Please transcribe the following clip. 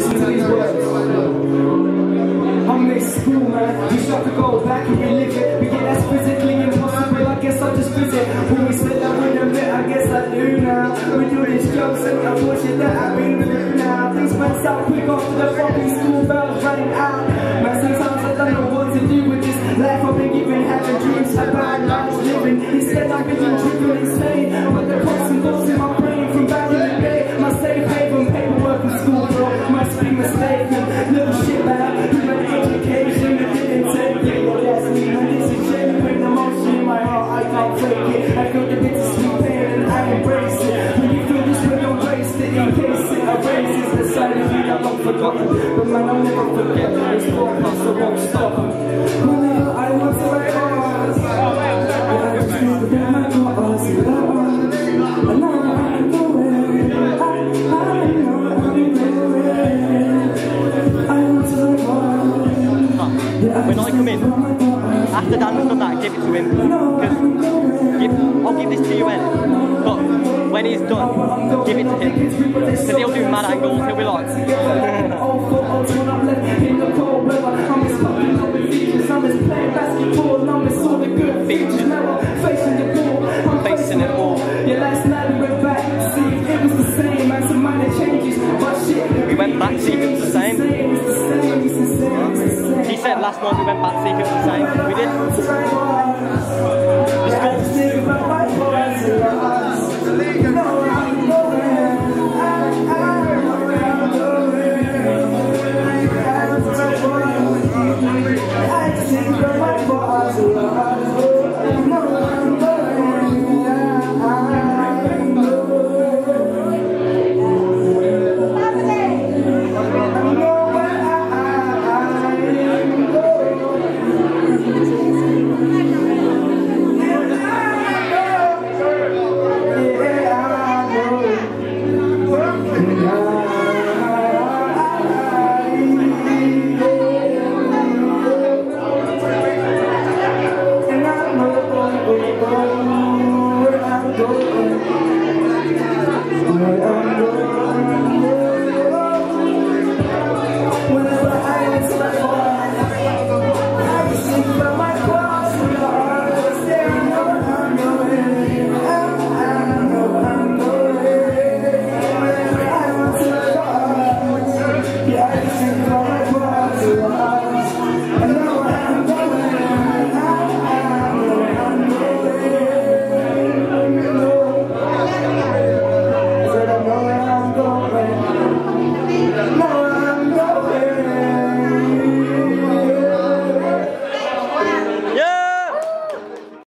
listen to these words. I'm mixed school, man. You shot to go back and relive it. But yeah, that's physically impossible. I guess I'll just visit. When we sit down in a bit, I guess I do now. We do these jokes and I watch it that I've been through now. Things went out quick after the fucking school bell running out. Man, sometimes I don't know what to do with this life. I've been giving having dreams about life living. Instead, I've been driven insane. But the cops and dogs in my brain from back in the day. My safe haven, paperwork from school, bro. Must be mistaken. Little shit, man. With an education, it didn't take it. Well, that's me. And it's a genuine emotion in my heart. I can't take it. I feel the bittersweet pain and I embrace it. When you feel this, but don't waste it. In case it erases the side of me that I've forgotten. But man, I'll never forget that it's broadcast, so won't stop. Well, I want to write cars. I just want to get my cars. And now I'm going. I know I'm going. I want to write cars. When I come in, after Dan's done that, give it to him. I'll give this to you when. But when he's done, give it to him. Because he'll do mad angles, he'll be like...